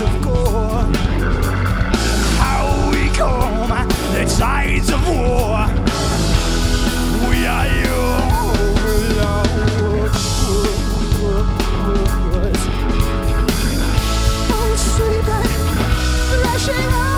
of gore. How we comb the tides of war. We are your overlords. Oh, sweet, rushing on.